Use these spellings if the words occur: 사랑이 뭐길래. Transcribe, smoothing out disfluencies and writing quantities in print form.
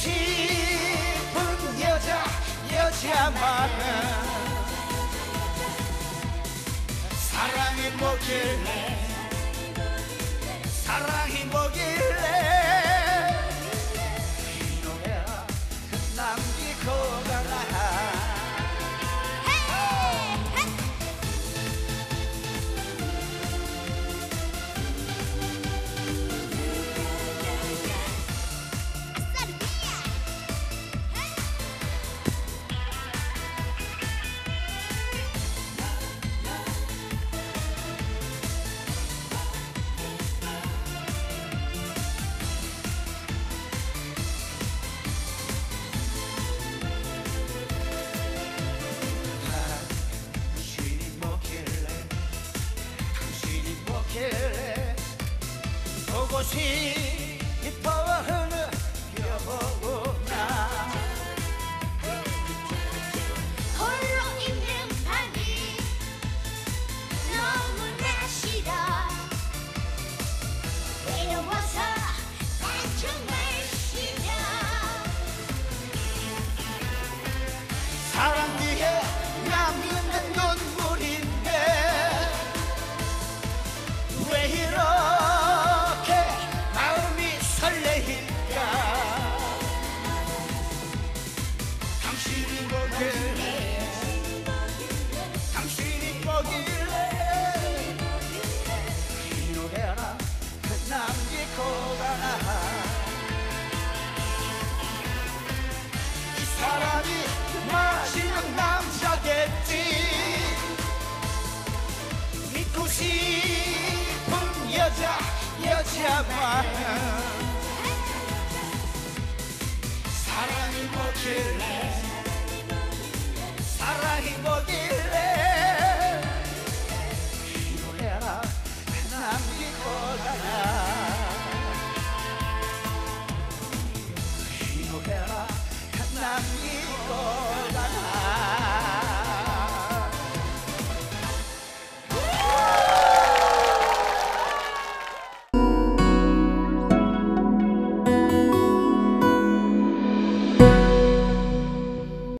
싶은 여자 많아. 사랑이 뭐길래, 사랑이 뭐길래 이 노래가 남기고 가라. 보고 싶어 하는 여보나, 홀로 있는 밤이 너무나 싫어. 외로워서 난 정말 싫어. 사랑 뒤에 남는 눈물인데 왜 이러 싶은 여자 많아. 사랑이 뭐길래, 사랑이 뭐길래